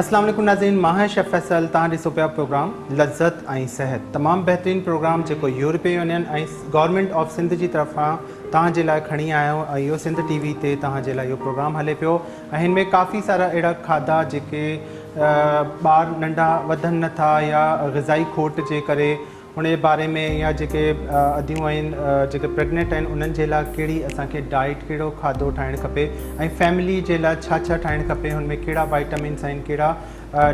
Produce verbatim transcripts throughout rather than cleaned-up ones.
अस्सलाम वालेकुम नाज़रीन, माह शेफ़ फैसल तव्हां प्रोग्राम लज़्ज़त ऐं सेहत तमाम बेहतरीन प्रोग्राम जो यूरोपीय यूनियन ऐं गवर्नमेंट ऑफ सिंध की तरफा तव्हांजे लाइ खणी आया आहियूं। इहो सिंध टीवी ते तव्हांजे लाइ इहो प्रोग्राम हले पियो ऐं हिन में काफ़ी सारा अड़ा खाधा जेके ॿार नंढा वधन नथा या ग़िज़ाई खोट जे करे उन बारे में या जेके अदियूं आहिनि जेके प्रेगनेंट आहिनि उन्हनि जे लाइ कहिड़ी असांखे डाइट कहिड़ो खाधो ठाहिणु खपे ऐं फैमिली जे लाइ छा छा ठाहिणु खपे, हुनमें कहिड़ा वाइटामिन्स आहिनि, कहिड़ा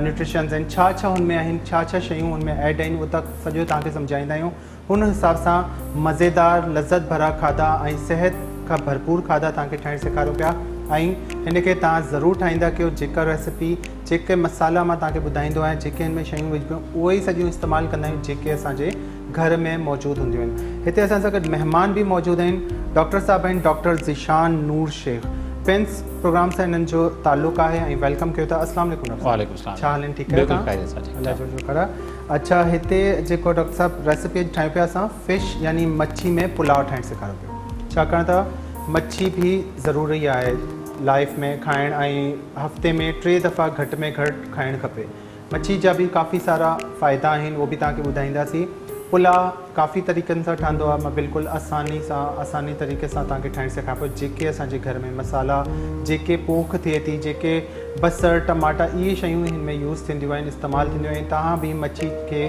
न्यूट्रिशंस आहिनि, छा छा हुनमें आहिनि, छा छा शयूं हुनमें ऐड आहिनि, उहो त सॼो तव्हांखे सम्झाईंदा आहियूं। हुन हिसाब सां मज़ेदार लज़्ज़त भरा खाधा ऐं सिहत खां भरपूर खाधा तव्हांखे ठाहिणु सेखारियूं पिया ऐं इनके तव्हां ज़रूरु ठाहींदा कयो। जेका रेसिपी जेके मसाला मां तव्हांखे ॿुधाईंदो आहियां जेके हिन में शयूं विझबियूं उहे ई सॼियूं इस्तेमालु कंदा आहियूं जेके असांजे घर में मौजूदु हूंदियूं आहिनि। हिते असां सां गॾु महिमान बि मौजूदु आहिनि, डॉक्टर साहिबु आहिनि डॉक्टर ज़ीशान नूर शेख। पिन्स प्रोग्राम सां इन्हनि जो तालुक़ु आहे ऐं वेलकम कयो था। अस्सलाम वालेकुम, छा हाल आहिनि, ठीकु आहे? अच्छा, हिते जेको डॉक्टर साहिबु रेसिपी ठाहियूं पिया असां फिश यानी मच्छी में पुलाव ठाहिणु सेखारियूं पिया, छाकाणि त मच्छी बि ज़रूरी आहे लाइफ में खाइण ऐं हफ़्ते में टे दफ़ा घटि में घटि खाइणु खपे। मच्छी जा बि काफ़ी सारा फ़ाइदा आहिनि, उहो बि तव्हांखे ॿुधाईंदासीं। पुलाव काफ़ी तरीक़नि सां ठहंदो आहे, मां बिल्कुलु आसानी सां आसानी तरीक़े सां तव्हांखे ठाहिणु सेखारियां पियो जेके असांजे घर में मसाला जेके पोख थिए थी जेके बसर टमाटा इहे शयूं हिन में यूज़ थींदियूं आहिनि इस्तेमालु थींदियूं आहिनि। तव्हां बि मच्छी खे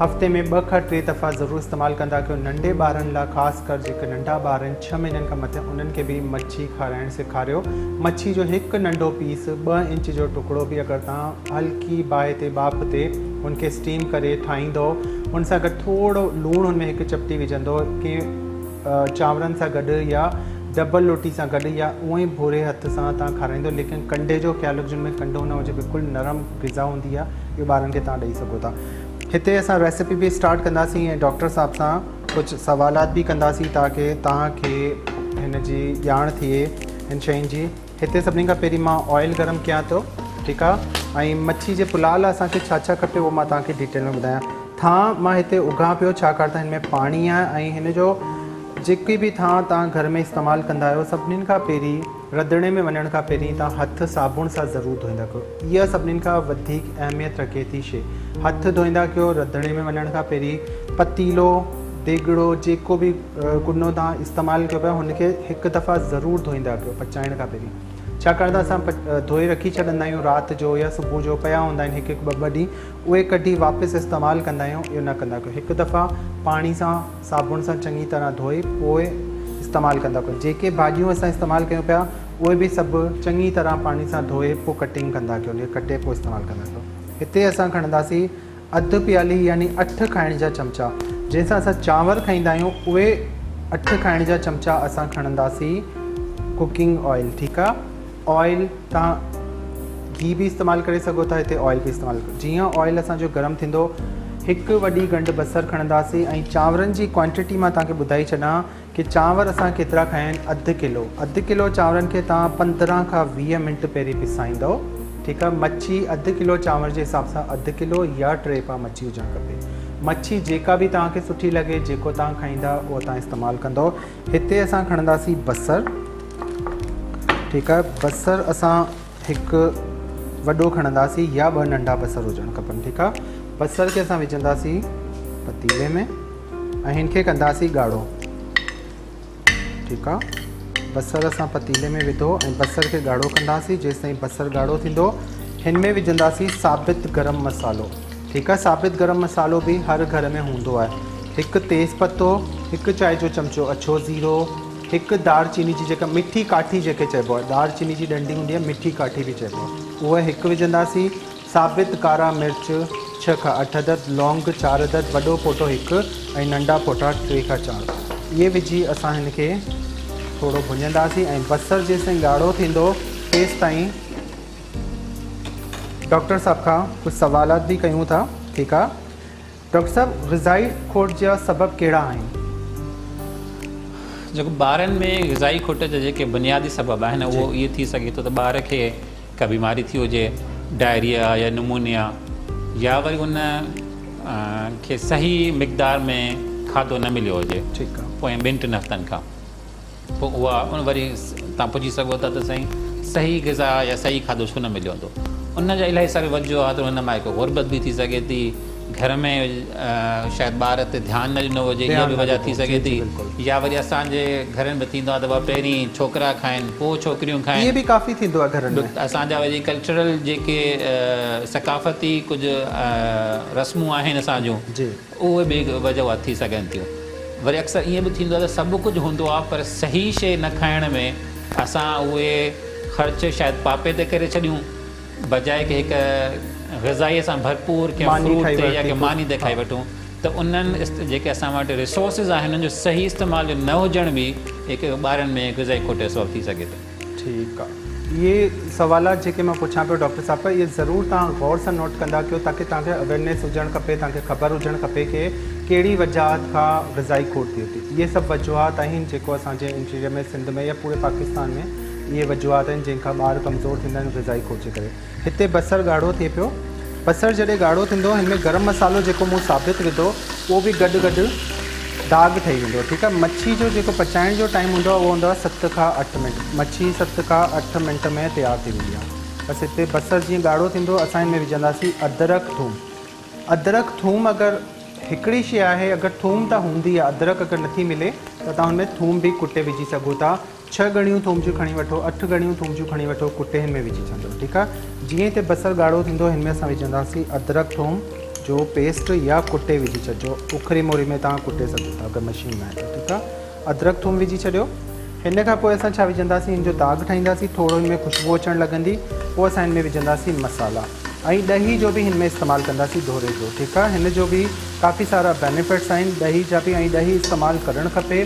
हफ़्ते में ॿ खां टे दफ़ा ज़रूरु इस्तेमालु कंदा कयो। नंढे ॿारनि लाइ ख़ासि कर जेके नंढा ॿार आहिनि छह महीननि खां मथे उन्हनि खे बि मच्छी खाराइणु सेखारियो। मच्छी जो हिकु नंढो पीस ॿ इंच जो टुकड़ो बि अगरि तव्हां हल्की बाहि ते बाप ते उनखे स्टीम करे ठाहींदो उन सां गॾु थोरो लूणु हुन में हिकु चपटी विझंदो के चांवरनि सां गॾु या डबल रोटी सां गॾु या उहे भोरे हथ सां तव्हां खाराईंदो, लेकिन कंडे जो ख़्यालु रखिजो, हुनमें कंडो न हुजे, बिल्कुलु नरम ग़िज़ा हूंदी आहे, इहो ॿारनि खे तव्हां ॾेई सघो था। हिते असां रेसिपी बि स्टार्ट कंदासीं ऐं डॉक्टर साहिब सां कुझु सवालात बि कंदासीं ताकी तव्हांखे हिन जी ॼाण थिए हिन शयुनि जी। हिते सभिनी खां पहिरीं मां ऑयल गरम कयां थो, ठीकु आहे, ऐं मच्छी जे पुलाव लाइ असांखे छा छा खपे उहो मां तव्हांखे डिटेल में ॿुधायां। थां मां हिते उघां पियो छाकाणि त हिन में पाणी आहे ऐं हिन जो जेकी बि थां तव्हां घर में इस्तेमालु कंदा आहियो सभिनीनि खां पहिरीं रधिणे में वञण खां पहिरीं तव्हां हथ साबुण सां ज़रूरु धोईंदा कयो। इहा सभिनीनि खां वधीक अहमियत रखे थी शइ, हथ धोईंदा कयो रधिणे में वञण खां पहिरीं। पतीलो देॻड़ो जेको बि कुनो तव्हां इस्तेमालु कयो पिया हुनखे हिकु दफ़ा ज़रूरु धोईंदा कयो पचाइण खां पहिरीं, छाकाणि त असां धोए रखी छॾंदा आहियूं राति जो या सुबुह जो पिया हूंदा आहिनि हिकु हिकु ॿ ॿ ॾींहं, उहे कढी वापसि इस्तेमालु कंदा आहियूं, इहो न कंदा कयो। हिकु दफ़ा पाणी सां साबुण सां चङी तरह धोई पोइ इस्तेमालु कंदा कयो। जेके भाॼियूं असां इस्तेमालु कयूं पिया उहे बि सभु चङी तरह पाणी सां धोए पोइ कटिंग कंदा कयो, उन कटे पोइ इस्तेमालु कंदा कयो। हिते असां खणंदासीं अधु प्याली यानी अठ खाइण जा चमिचा, जंहिंसां असां चांवर खाईंदा आहियूं उहे अठ खाइण जा चमिचा असां खणंदासीं कुकिंग ऑयल, ठीकु आहे। ऑयल तव्हां घी बि इस्तेमालु करे सघो था, हिते ऑयल बि इस्तेमालु कयो। जीअं ऑयल असांजो गरम थींदो हिकु वॾी गंढ बसरु खणंदासीं ऐं चांवरनि जी क्वांटिटी मां तव्हांखे ॿुधाई छॾां कि चांवर असां केतिरा खाया आहिनि, अधु किलो। अधु किलो चांवरनि खे तव्हां पंद्रहं खां वीह मिंट पहिरीं पिसाईंदो, ठीकु आहे। मच्छी अधु किलो चांवर जे हिसाब सां अधु किलो या टे पाव मच्छी हुजणु खपे। मच्छी जेका बि तव्हांखे सुठी लॻे जेको तव्हां खाईंदा उहो तव्हां इस्तेमालु कंदो। हिते असां खणंदासीं बसरु, ठीकु आहे। बसरु असां हिकु वॾो खणंदासीं या ॿ नंढा बसर हुजणु खपनि, ठीकु आहे। बसर खे असां विझंदासीं पतीले में ऐं हिन खे कंदासीं ॻाढ़ो, ठीकु आहे। बसरु असां पतीले में विधो ऐं बसर खे ॻाढ़ो कंदासीं, जेसिताईं बसरु ॻाढ़ो थींदो हिन में विझंदासीं साबित गरम मसालो, ठीकु आहे। साबित गरम मसालो बि हर घर में हूंदो आहे। हिकु तेज़ पत्तो, हिकु चांहि जो चमिचो अछो ज़ीरो, हिकु दारचीनी जी जेका मिठी काठी जेके चइबो आहे, दारचीनी जी डंडी हूंदी आहे मिठी काठी बि चइबो आहे, उहा हिकु विझंदासीं। साबित कारा मिर्च छह खां अठ अदद, लौंग चारि अदद, वॾो फोटो हिकु ऐं नंढा फोटा टे खां चारि, इहे विझी असां हिन खे थोरो भुञंदासीं ऐं बसरु जेसिताईं ॻाढ़ो थींदो तेसिताईं डॉक्टर साहिब खां कुझु सवालात बि कयूं था, ठीकु आहे। डॉक्टर साहिबु, ग़िज़ाई खोट जा सबबु कहिड़ा आहिनि? जो ॿारनि में ग़िज़ाई खोट जा जेके बुनियादी सबबु आहिनि उहो इहो थी सघे थो त ॿार खे का बीमारी थी हुजे, डायरिया या निमोनिया, या वरी उन खे सही मक़दार में खाधो न मिलियो हुजे, ठीकु आहे, पोइ ॿिनि टिनि हफ़्तनि खां पोइ उहा वरी तव्हां पुछी सघो था त साईं सही ग़िज़ा या सही खाधो छो न मिलियो हूंदो, उन जा इलाही सारी वजूहात उन मां हिकु गुरबत बि थी सघे थी, घर में शायद ॿार ते ध्यानु न ॾिनो हुजे, इहा बि वजह थी सघे थी। या वरी असांजे घरनि में थींदो आहे त पहिरीं छोकिरा खाइनि पोइ छोकिरियूं खाइनि, इहे बि काफ़ी थींदो आहे घर में। असांजा वरी कल्चरल जेके सकाफ़ती कुझु रस्मूं आहिनि असांजूं, उहे बि वजह थी सघनि थियूं। वरी अक्सर इएं बि थींदो आहे त सभु कुझु हूंदो आहे पर सही शइ न खाइण में असां उहे ख़र्च शायदि पापे ते करे छॾियूं, बजाए की हिकु ग़िज़ाई सां भरपूर कंहिं फ्रूट ते या कंहिं मानी ते खाई वठूं। त उन्हनि जेके असां वटि रिसोर्सिस आहिनि उन्हनि जो सही इस्तेमालु न हुजण बि हिकु ॿारनि में ग़िज़ाई खोटे सबबु थी सघे थो। ठीकु आहे, इहे सवाल जेके मां पुछां पियो डॉक्टर साहिब, पर इहे ज़रूरु तव्हां गौर सां नोट कंदा कयो ताकी तव्हांखे अवेयरनेस हुजणु खपे, तव्हांखे ख़बर हुजणु खपे की कहिड़ी वजह खां ग़िज़ाई खोट थिए थी। इहे सभु वजूहात आहिनि जेको असांजे इंटीरियर में, सिंध में या पूरे पाकिस्तान में ये वजूहत हैं जैखा बार कमज़ोर थींदा आहिनि ग़िज़ाई खोट जे करे। हिते बसर गाढ़ो थे पियो, बसर जैसे गाढ़ो थो इनमें गरम मसालो जो मूँ साबित विधो वो भी गड गड दाग ठही वेंदो। ठीक है, मच्छी जो जो पचाइण जो टाइम होंगे वो होंगे सत का अठ मिनट, मच्छी सत का अठ मिनट में तैयार थी वेंदी है। बस इतने बसर जी गाढ़ो थो अस इनमें विझंदासीं अदरक थूम। अदरक थूम अगर एकड़ी शे है, अगर थूम तो होंगी अदरक अगर नहीं मिले तो तुम उनमें थूम भी कुटे विझी सको। छह गणियों थूम जो खणी वो, अठ गणियों थूम जो खणी वो, कुटे इनमें विझी छो। ठीक है, जी तो बसर गाढ़ो थो इनमें अस विझंदी अदरक थूम जो पेस्ट या कुटे विझी छो, उखरी मोरी में तुम कुटे सको अगर मशीन में। ठीक है, अदरक थूम विझी छो। इन का अस विझंदी इन दाग ठाईदी, थोड़ो इनमें खुशबू अचण लगी, अस इनमें विझंदी मसाला और दही जो भी इनमें इस्तेमाल कंदी धोरे जो। ठीक है, इन जो भी काफ़ी सारा बेनिफिट्स हैं दही जा भी, दही इस्तेमाल करणु खपे।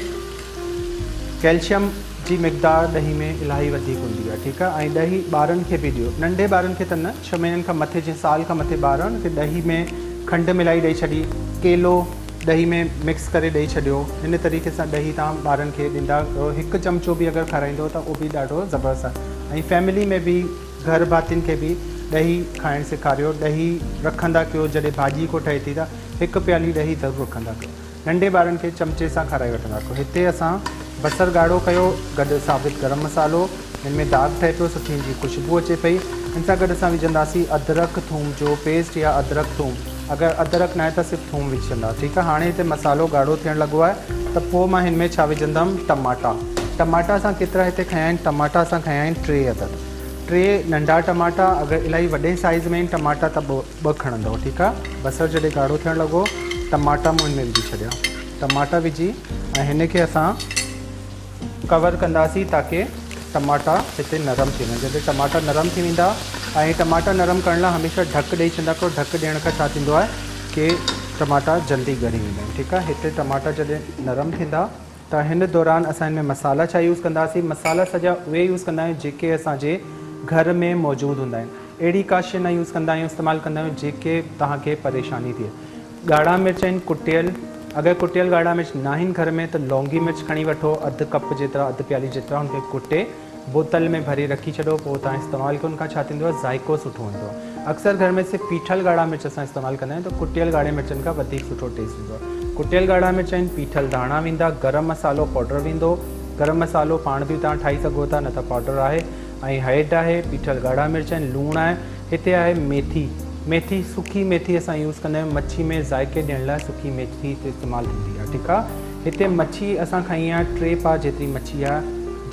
कैल्शियम जी मकदार दही में इलाही वधीक होंगी है। ठीक है, दही बारन के भी दियो, नंढे बारन के त न, छह महीनन का मथे जे साल का मथे बारन के दही में खंड मिलाई दई छड़ी, केलो दही में मिक्स करे दई छड़ियो। इन तरीके से दही तव्हां बारन के ॾींदा, एक चमचो भी अगर खाराइंदो तो वो भी ॾाढो ज़बरदस्त है। फैमिली में भी घर भातियुनि के भी दही खाइण सेखारियो, दही रखंदा कयो जॾहिं भाॼी को ठहे थी त एक प्याली दही ज़रूर रखंदा कयो, नंढे बारन के चमचे से खाराई वठंदा कयो। हिते असां बसर गाढ़ो कयो गड साबित गरम मसालो, इनमें दाग ठहे तो सुठी जी खुशबू अचे पई। इन सां गॾु असां विझंदासीं अदरक थूम जो पेस्ट या अदरक थूम, अगर अदरक ना है तो सिर्फ थूम विझंदा। ठीक है, हाँ इतने मसालो गाढ़ो थियण लॻो आहे त पोइ मां हिन में छा विझंदमि, टमाटा। टमाटा असां केतिरा हिते खया आहिनि, टमाटा असां खया आहिनि टे अदद, टे नंढा टमाटा। अगर इलाही वॾे साइज़ में आहिनि टमाटा त ॿ खणंदो। ठीक है, बसर जॾहिं गाढ़ो थियण लॻो टमाटा मूं हिनमें विझी छॾिया, टमाटा विझी ऐं हिन खे असां कवर कंदासीं ताकि टमाटा हिते नरम थी वञनि। जॾहिं टमाटा नरम थी वेंदा ऐं टमाटा नरम करण लाइ हमेशह ढक ॾेई छॾंदा कयो, ढक ॾियण खां छा थींदो आहे कि टमाटा जल्दी ॻरी वेंदा आहिनि। ठीकु आहे, हिते टमाटा जॾहिं नरम थींदा त हिन दौरान असां हिन में मसाला छा यूज़ कंदासीं, मसाला सॼा उहे यूज़ कंदा आहियूं जेके असांजे घर में मौजूदु हूंदा आहिनि। अहिड़ी का शइ न यूज़ कंदा आहियूं, इस्तेमालु कंदा आहियूं जेके तव्हांखे परेशानी थिए। ॻाढ़ा मिर्च आहिनि कुटियल, अगर कुटियल गाढ़ा मिर्च ना घर में तो लौंगी मिर्च खणी वो, अध कप जितना अध प्याली जितना उनके कुटे बोतल में भरी रखी छो, तुम इस्तेमाल करो, उनका जायको सुठो हों। अक्सर घर में सिर्फ पीठल गाढ़ा मिर्च अस इस्तेमाल कदा, तो कुटियल गाढ़े मिर्चन का सुठो टेस्ट हों। कुटियल गाढ़ा मिर्च पीठल दाणा वा, गरम मसालो पाउडर वो, गरम मसालो पान भी तुम ठाई सको था, न तो पाउडर है, हेड है, पीठल गाढ़ा मिर्च, लूण है, इतने है मेथी। मेथी सुकी मेथी अस यूज़ कदा, मच्छी में जायके दियण लाइ सुकी मेथी इस्तेमाल थी है। ठीक है, इतने मच्छी अस खाई है टे पा जी मच्छी है,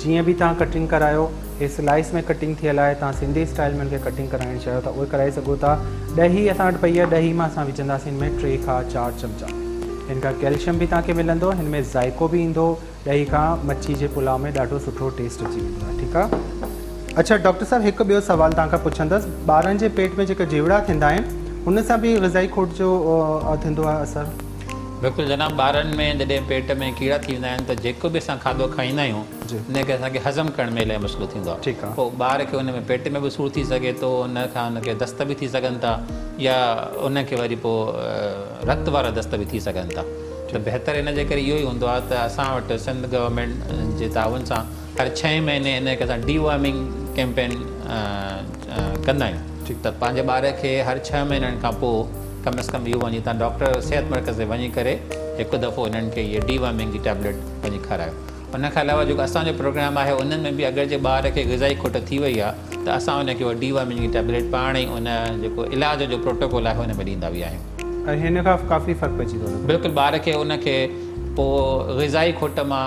जी भी तुम कटिंग कराओ, ये स्लाइस में कटिंग थियल है, तुम सिंधी स्टाइल में उनके कटिंग कराइण चाहिए तो वो कराई सको था। दही अस पई है, दही में अस विझंदासीं इनमें टे का चार चमचा, इनका कैल्शियम भी तक मिलो, इनमें जायको भी इंदो, दही का मच्छी के पुलाव में ढो सुठो टेस्ट अची वेंदो है। ठीक है, अच्छा डॉक्टर साहब एक बो सवाल तक पुछंदस, बारन जे पेट में जो जीवड़ा उनसे भी ग़िज़ाई खोट जो असर? बिल्कुल जनाब, बारन में जैसे पेट में कीड़ा थी तो जो भी अस खाधो खाइंदा आहियूं इनके असें हजम करण में इलाही मसलो थींदो आहे। ठीक है, बार के उनमें पेट में भी सूर थी सके तो उन खां उनके दस्त भी थी सकन था या उनके वरी रक्त वारा दस्त भी थी सकन था। तो बेहतर इन के करे इहो ही हूंदो आहे त असां वटि सिंध गवर्नमेंट जे तावन सां हर छह महीने इनके असां डीवर्मिंग कैंपेन कंदा आहियूं। त पंहिंजे ॿार खे हर छह महीननि खां पोइ कम से कम इहो वञी तव्हां डॉक्टर सिहत मर्कज़ ते वञी करे हिकु दफ़ो इन्हनि खे इहे डीवर्मिंग जी टैबलेट वञी खारायो। उन खां अलावा जेको असांजो प्रोग्राम आहे उन्हनि में बि अगरि जे ॿार खे ग़िज़ाई खोट थी वई आहे त असां उनखे उहा डीवाइटमिन जी टैबलेट पाण ई उन जेको इलाज जो प्रोटोकॉल आहे उन में ॾींदा बि आहियूं ऐं हिन खां काफ़ी फ़र्क़ु पइजी थो वञे। बिल्कुलु ॿार खे उनखे पोइ ग़िज़ाई खोट मां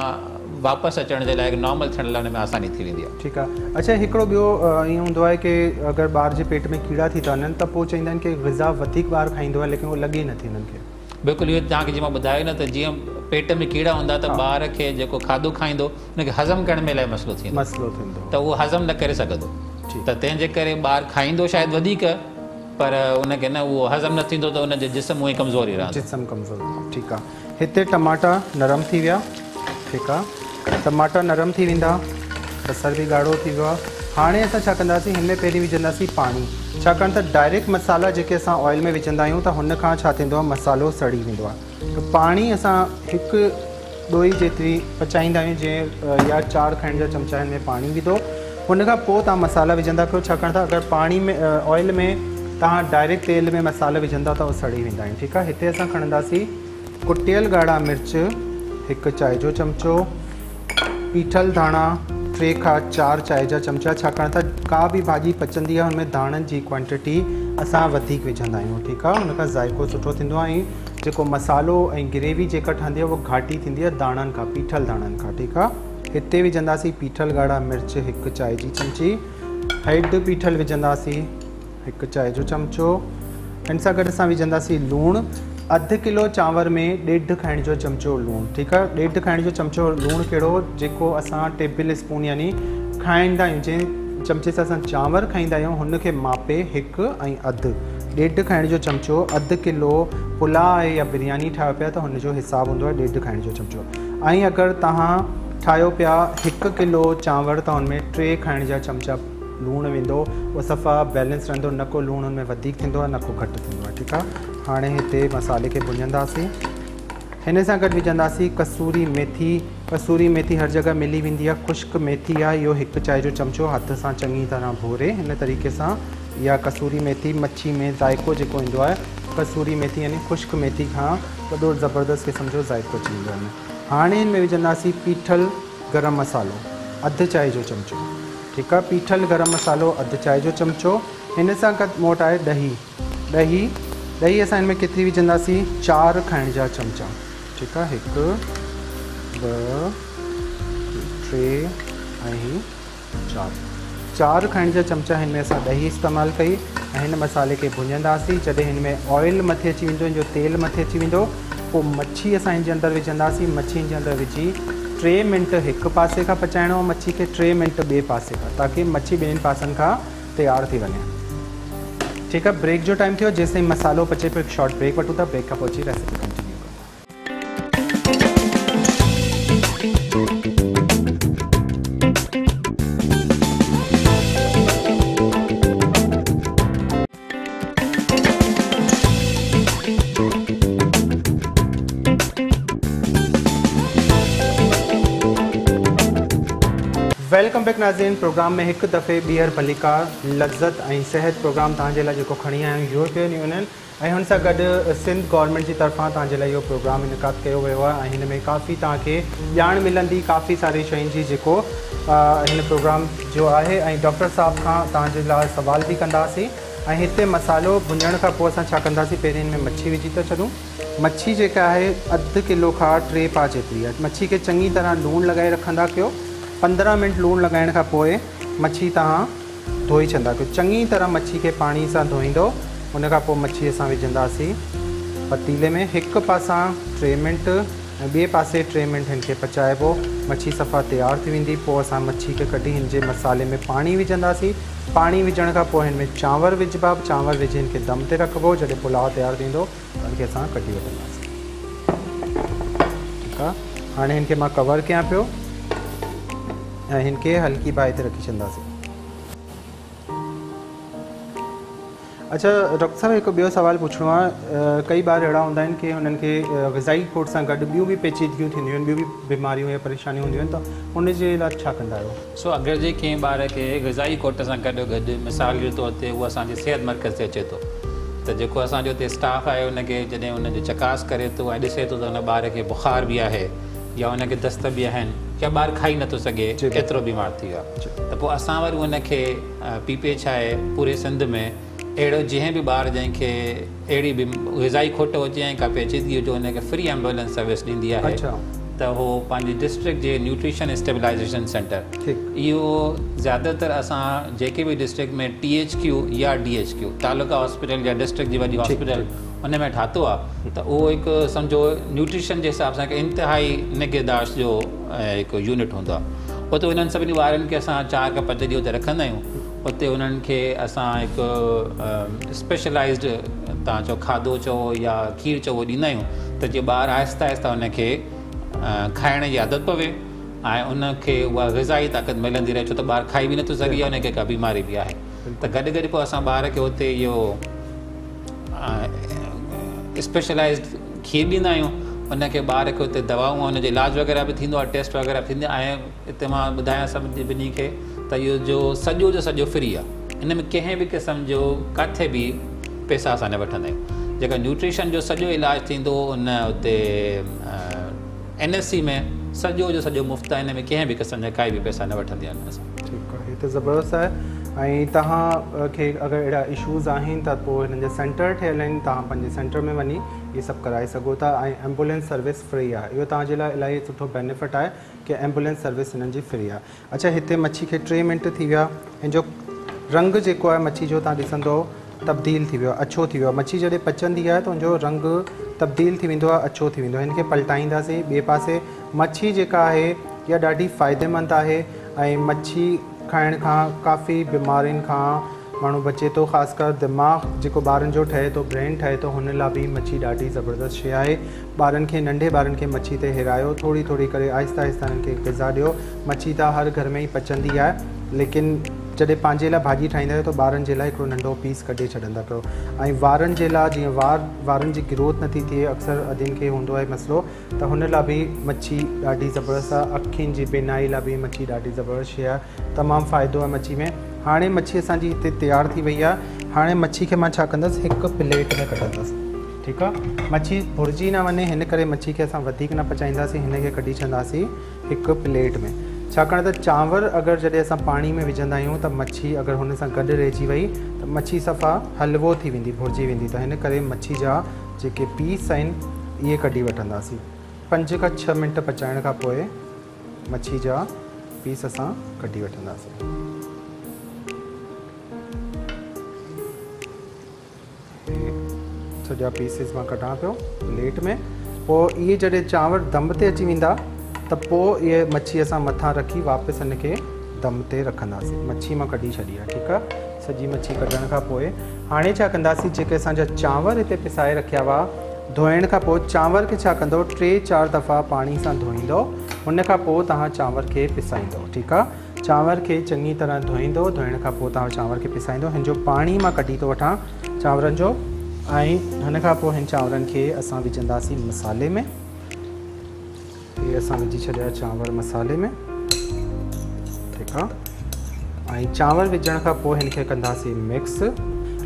वापसि अचण जे लाइ नॉर्मल थियण लाइ हुन में आसानी थी वेंदी आहे। ठीकु आहे। अच्छा हिकिड़ो ॿियो ईअं हूंदो आहे की अगरि ॿार जे पेट में कीड़ा थी था वञनि त पोइ चवंदा आहिनि की ग़िज़ा वधीक ॿार खाईंदो आहे लेकिन उहो लॻे नथी हुननि खे। बिल्कुलु इहो तव्हांखे जीअं मां ॿुधायो न त जीअं पेट में कीड़ा हूंदा त ॿार खे जेको खाधो खाईंदो उनखे हज़म करण में इलाही मसइलो थींदो मसइलो थींदो त उहो हज़म न करे सघंदो त तंहिंजे करे ॿारु खाईंदो शायदि वधीक पर उनखे न उहो हज़म न थींदो त उनजो जिस्म उहे कमज़ोरी रहंदो जिस्म कमज़ोर। ठीकु आहे। हिते टमाटा नरम थी विया। ठीकु आहे। टमाटा नरम थी वेंदा, बसर बि ॻाढ़ो थी वियो आहे। हाँ अस हिमें पैं विझंदासीं पानी छाकाणि त डायरेक्ट मसाला जेके असां ऑयल में विझंदा आहियूं त हुन खां छा थींदो आहे मसालो सड़ी वेंदो आहे। तो पानी असां हिकु ॾोई जेतिरी पचाईंदा आहियूं जंहिं या चार खाइण जा चमचा हिन में पानी विधो हुन खां पोइ तव्हां मसाला विझंदा कयो छाकाणि त अगरि पानी में ऑयल में तव्हां डायरेक्ट तेल में मसाला विझंदा त उहे सड़ी वेंदा आहिनि। ठीकु आहे। हिते असां खणंदासीं कुटियल ॻाढ़ा मिर्च हिकु चांहि जो चमिचो, पीठल धाणा टे खां चार चांहि जा चमचा छाकाणि त का बि भाॼी पचंदी आहे हुनमें धाणनि जी क्वांटिटी असां वधीक विझंदा आहियूं। ठीकु आहे। हुन खां ज़ाइको सुठो थींदो आहे ऐं जेको मसालो ऐं ग्रेवी जेका ठहंदी आहे उहा घाटी थींदी आहे धाणनि खां पीठल धाणनि खां। ठीकु आहे। हिते विझंदासीं पीठल ॻाढ़ा मिर्च हिकु चांहि जी चमिची, हैड पीठल विझंदासीं हिकु चांहि जो चमिचो। हिन सां गॾु असां विझंदासीं लूणु। अध किलो चांवर में डेढ़ खाइण जो चमचो लूण। ठीक है। डेढ़ खाइण जो चमचो लूण कड़ो जो अस टेबल स्पून यानी खाइंदा आहियूं जंहिं चमचे से अस चांवर खाइंदा आहियूं हुनखे मापे एक अध डेढ़ खाइण जो चमचो। अध किलो पुलाव है या बिरयानी ठायो पिया तो हुनजो हिसाब होंगे डेढ़ खाइण जो चमचो। ऐं अगर तव्हां ठायो पिया एक किलो चांवर तो उनमें टे खाइण जा चमचा लूण वेंदो। वो सफ़ा बैलेंस रहंदो न को लूण उनमें वधीक थींदो आहे न को घटि थींदो आहे। ठीकु आहे। हाणे हिते मसाले खे भुञंदासीं। हिन सां गॾु विझंदासीं कसूरी मेथी। कसूरी मेथी हर जगह मिली वेंदी आहे। ख़ुश्क मेथी आहे इहो हिकु चांहि जो चमिचो हथ सां चङी तरह भोरे हिन तरीक़े सां या कसूरी मेथी मच्छी में ज़ाइको जेको ईंदो आहे कसूरी मेथी यानी ख़ुश्क मेथी खां वॾो ज़बरदस्त क़िस्म जो ज़ाइको अची वेंदो आहे। हाणे हिन में विझंदासीं पीठल गरम मसालो अधु चांहि जो चमिचो। ठीक है। पीठल गरम मसालो अध चाय जो चमचो। इन से गड मोट आए दही दही दही अस इनमें केतरी विझंदासी चार खाइण जा चमचा। ठीक है। एक टे चार चार खाइण जा चमचा इनमें अस दही इस्तेमाल कई। इन मसाले के भुंजंदी जैसे इनमें ऑयल मथे अची वो इनजो तेल मथे अची वो तो मच्छी अस इन अंदर विझंदी मच्छी इन अंदर विझी टे मिनट एक पासे का पचाइणो मच्छी के टे मिनट बे पासे का ताकि मच्छी बेन पासन का तैयार थी वे। ठीक है। ब्रेक जो टाइम थो जैसे मसालो पचे पे शॉर्ट ब्रेक वठूँ था ब्रेक का पहुंची रेसिपी कंटिन्यू कर। वेलकम बैक नाज़रीन। प्रोग्राम में एक दफ़े बीहर भलिका लज़्ज़त ऐं सेहत प्रोग्राम तव्हांजे लाइ जेको खणी आया आहियूं यूरोपियन यूनियन ऐं हुन सां गॾु सिंध गवर्नमेंट जी तरफ़ां तव्हांजे लाइ इहो प्रोग्राम इनक़ाद कयो वियो आहे ऐं हिन में काफ़ी तव्हांखे ॼाण मिलंदी काफ़ी सारी शयुनि जी जेको हिन प्रोग्राम जो आहे ऐं डॉक्टर साहब खां तव्हांजे लाइ सवाल बि कंदासीं। ऐं हिते मसालो भुञण खां पोइ असां छा कंदासीं पहिरें हिन में मच्छी विझी था छॾूं। मच्छी जेका आहे अधु किलो खां टे पाव जेतिरी आहे। मच्छी खे चङी तरह लूणु लॻाए रखंदा कयो। पंद्रह मिनट लूण लगाइण खां पोइ मच्छी तव्हां धोई छॾंदा कयो चङी तरह मच्छी के पानी से धोईंदो। उन खां पोइ मच्छी असां विझंदासीं पतीले में हिकु पासा टे मिनट ऐं ॿिए पासे टे मिनट हिनखे पचाइबो। मच्छी सफ़ा तैयार थी वेंदी। पोइ असां मच्छी के कढी हिन जे मसाले में पानी विझंदासीं। पानी विझण खां पोइ हिन में चांवर विझबा। चांवर विझी हिनखे दम ते रखबो। जॾहिं पुलाव तैयार थींदो त हिनखे असां कढी वठंदासीं। ठीकु आहे। हाणे हिनखे मां कवर कयां पियो ऐं हिनखे हल्की बाहि ते रखी छॾंदासीं। अच्छा डॉक्टर साहिबु हिकु ॿियो सुवालु पुछिणो आहे। कई बार अहिड़ा हूंदा आहिनि की हुननि खे ग़िज़ाई खोट सां गॾु ॿियूं बि पेचीदगियूं थींदियूं आहिनि ॿियूं बि बीमारियूं या परेशानियूं हूंदियूं आहिनि त उन जे लाइ छा कंदा आहियो? सो अगरि जे कंहिं ॿार खे ग़िज़ाई खोट सां गॾु गॾु मिसाल जे तौर ते उहो असांजे सिहत मर्कज़ ते अचे थो त जेको असांजो हिते स्टाफ आहे हुनखे जॾहिं हुनजी चकास करे थो ऐं ॾिसे थो त हुन ॿार खे बुख़ार बि आहे या उनके दस्त भी आहिनि या ॿार खाई नथो सघे केतिरो बीमार थी वियो आहे, त पोइ असां वरी उनखे पी पी एच आहे पूरे सिंध में अहिड़ो जंहिं बि ॿार जंहिंखे अहिड़ी बि ग़िज़ाई खोट हुजे ऐं का पेचीदगी हुजे उनखे फ्री एम्बुलेंस सर्विस ॾींदी आहे। तो वो पाँच डिस्ट्रिक्ट जे न्यूट्रिशन स्टेबलाइजेशन सेंटर इहो ज़्यादातर असां जेके भी डिस्ट्रिक्ट में टी एच क्यू या D H Q taluka hospital या डिस्ट्रिक्ट जी वॾी हॉस्पिटल उन में ठातो आहे, तो वो एक समझो न्यूट्रिशन के हिसाब से इंतहाई निगहदाश्त जो एक यूनिट होंगे वो, तो उन्हनि सभिनी ॿारनि खे असां चार खां पंज ॾींहं रखंदा आहियूं। उते उन्हनि खे असां हिकु स्पेशलाइज़्ड तव्हां चओ खाधो चओ या खीर चओ उहो ॾींदा आहियूं, तो जीअं ॿार आहिस्ता आहिस्ता उनखे खाइण जी आदत पवे ऐं उनखे उहा ग़िज़ाई ताक़त मिलंदी रहे, छो त ॿार खाई बि नथो सघे या उनखे का बीमारी बि आहे। त गॾु गॾु पोइ असां ॿार खे उते इहो स्पेशलाइज़्ड खीर ॾींदा आहियूं, उनखे ॿार खे उते दवाऊं उनजो इलाज वग़ैरह बि थींदो आहे, टेस्ट वग़ैरह थींदा ऐं हिते मां ॿुधायां सभिनी खे त इहो जो सॼो जो सॼो फ्री आहे, इन में कंहिं बि क़िस्म जो किथे बि पैसा असां न वठंदा आहियूं। जेका न्यूट्रिशन जो सॼो इलाजु थींदो उन उते एन एस सी में सॼो जो सॼो मुफ़्त आहे, हिन में कंहिं बि क़िस्म जा काई बि पैसा न वठंदी आहिनि असां। ठीकु आहे, हिते ज़बरदस्त आहे। ऐं तव्हांखे अगरि अहिड़ा इशूज़ आहिनि त पोइ हिननि जा सेंटर ठहियल आहिनि, तव्हां पंहिंजे सेंटर में वञी इहे सभु कराए सघो था ऐं एम्बुलेंस सर्विस फ्री आहे। इहो तव्हांजे लाइ इलाही सुठो बेनिफिट आहे कि एम्बुलेंस सर्विस हिननि जी फ्री आहे। अच्छा, हिते मच्छी खे टे मिंट थी विया, हिन जो रंग जेको आहे मच्छी जो तव्हां ॾिसंदो तब्दील थी वियो आहे, अच्छो थी वियो आहे। मच्छी जॾहिं पचंदी आहे त हुनजो रंग तब्दील थी वेंदो आहे, अच्छो थी वेंदो आहे। हिनखे पलटाईंदासीं ॿिए पासे। मच्छी जेका आहे इहा ॾाढी फ़ाइदेमंद आहे ऐं मच्छी खाइण खां काफ़ी बीमारियुनि खां माण्हू बचे थो, ख़ासि कर दिमाग़ जेको ॿारनि जो ठहे थो, ब्रेन ठहे थो, हुन लाइ बि मच्छी ॾाढी ज़बरदस्त शइ आहे। ॿारनि खे, नंढे ॿारनि खे मच्छी ते हिरायो, थोरी थोरी करे आहिस्ता आहिस्ता हिननि खे ग़िज़ा ॾियो। मच्छी त हर घर में ई पचंदी आहे, लेकिन जॾहिं पंहिंजे लाइ भाॼी ठाहींदा आहियो त ॿारनि जे लाइ हिकिड़ो नंढो पीस कढी छॾंदा कयो। ऐं वारनि जे लाइ, जीअं वार वारनि जी ग्रोथ नथी थिए, अक्सर अधीन खे हूंदो आहे मसलो, त हुन लाइ बि मच्छी ॾाढी ज़बरदस्त आहे। अखियुनि जी बिनाई लाइ बि मच्छी ॾाढी ज़बरदस्त शइ आहे, तमामु फ़ाइदो आहे मच्छी में। हाणे मच्छी असांजी हिते तयारु थी वई आहे। हाणे मच्छी खे मां छा कंदसि, हिकु प्लेट में कढंदसि। ठीकु आहे, मच्छी भुरिजी न वञे हिन करे मच्छी खे असां वधीक न पचाईंदासीं, हिन खे कढी छॾंदासीं हिकु प्लेट में। छाकाणि त चांवर अगरि जॾहिं असां पाणी में विझंदा आहियूं त मच्छी अगरि हुन सां गॾु रहिजी वई त मच्छी सफ़ा हलवो थी वेंदी, भुरिजी वेंदी। त हिन करे मच्छी जा जेके पीस आहिनि इहे कढी वठंदासीं। पंज खां छह मिंट पचाइण खां पोइ मच्छी जा पीस असां कढी वठंदासीं। सॼा पीसिस मां कढां पियो प्लेट में। पोइ इहे जॾहिं चांवर दम ते अची वेंदा त पोइ इहे मच्छी असां मथां रखी वापसि हिन खे दम ते रखंदासीं। मच्छी मां कढी छॾी आहे। ठीकु आहे, सॼी मच्छी कढण खां पोइ हाणे छा कंदासीं, जेके असांजा चांवर हिते पिसाए रखिया हुआ धोइण खां पोइ चांवर खे छा कंदो, टे चारि दफ़ा पाणी सां धोईंदो, हुन खां पोइ तव्हां चांवर खे पिसाईंदो। ठीकु आहे, चांवर खे चङी तरह धोईंदो, धोइण खां पोइ तव्हां चांवर खे पिसाईंदो। हिन जो पाणी मां कढी थो वठां चांवरनि जो, ऐं हुन खां पोइ हिन चांवरनि खे असां विझंदासीं मसाले में। ये असां विझी छॾिया चांवर मसाले में। ठीकु आहे, ऐं चांवर विझण खां पोइ हिन खे कंदासीं मिक्स।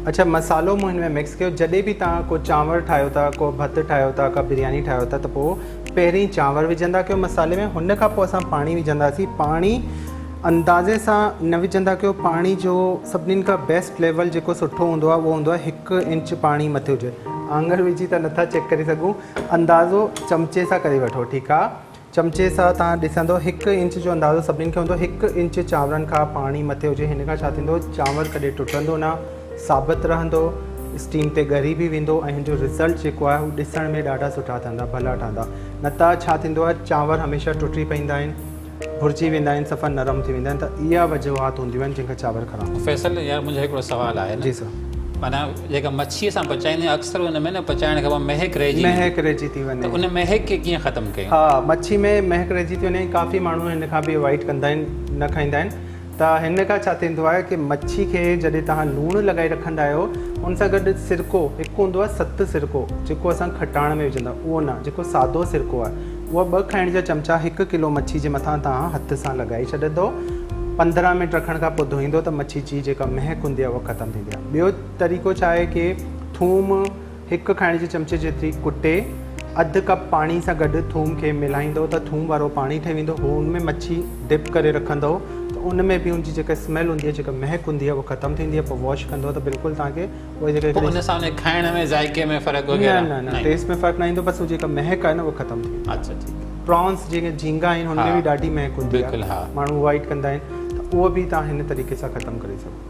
अच्छा, मसालो मूं हिन में मिक्स कयो। जॾहिं बि तव्हां को चांवर ठाहियो था, को भत ठाहियो था, का बिरयानी ठाहियो था, त पोइ पहिरीं चांवर विझंदा कयो मसाले में, हुन खां पोइ असां पाणी विझंदासीं। पाणी अंदाज़े सां न विझंदा कयो, पाणी जो सभिनीनि खां बेस्ट लेवल जेको सुठो हूंदो आहे उहो हूंदो आहे हिकु इंच पाणी मथे हुजे। आङुर विझी त नथा चेक करे सघूं, अंदाज़ो चमचे सां करे वठो। ठीकु आहे, चमचे सां तव्हां ॾिसंदो हिकु इंच जो अंदाज़ो सभिनीनि खे हूंदो, हिकु इंच चांवरनि खां पाणी मथे हुजे। हिन खां छा थींदो, चांवर कॾहिं टुटंदो न, साबित रहंदो, स्टीम ते ॻरी बि वेंदो ऐं हिन जो रिज़ल्ट जेको आहे उहो ॾिसण में ॾाढा सुठा ठहंदा, भला ठहंदा। न त छा थींदो आहे, चांवर हमेशह टुटी पवंदा आहिनि, भुरजी वेंदा आहिनि, सफ़ा नरम थी वेंदा आहिनि। त इहा वजूहात हूंदियूं आहिनि जंहिंखां चांवर ख़राबु। फैसल यार, मुंहिंजो हिकिड़ो सुवालु आहे। जी सर, माना जेका मच्छी असां पचाईंदा आहियूं अक्सर हुन में न पचाइण खां पोइ महक रहिजी महक रहिजी थी वञे, त उन महक खे कीअं ख़तमु कयूं? हा, मच्छी में महक रहिजी थी वञे, काफ़ी माण्हू हिन खां बि अवॉइड कंदा आहिनि, न खाईंदा आहिनि। त हिन खां छा थींदो आहे कि मच्छी खे जॾहिं तव्हां लूणु लॻाए रखंदा आहियो उन सां गॾु सिरको, हिकु हूंदो आहे सत सिरको जेको असां खटाण में विझंदा, उहो न, जेको सादो सिरको आहे उहा ॿ खाइण जा चमिचा हिकु किलो मच्छी जे मथां तव्हां हथ सां लॻाए छॾंदो। पंद्रहं मिंट रखण खां पोइ धोईंदो त मच्छी जी जेका महक हूंदी आहे उहा ख़तमु थींदी आहे। ॿियो तरीक़ो छा आहे कि थूम हिकु खाइण जे चमिचे जेतिरी कुटे अध कप पानी सां गॾु थूम खे मिलाईंदो त थूम वारो पाणी ठही वेंदो। हो उनमें मच्छी डिप करे रखंदो तो उनमें भी उनकी जेका स्मेल होंगी जेका महक होंगी वो खत्म थी। वॉश कंदो तो बिल्कुल खाने में जायके में फर्क वगैरह न न टेस्ट में फर्क ना, बस जेका महक है ना वो खत्म थी। अच्छा ठीक। प्रॉन्स जेके झींगा आइन उनमें भी डाढी महक होंगी, मानू वाइट कंदा आइन तो वो भी ता इन तरीके से खत्म कर सकता।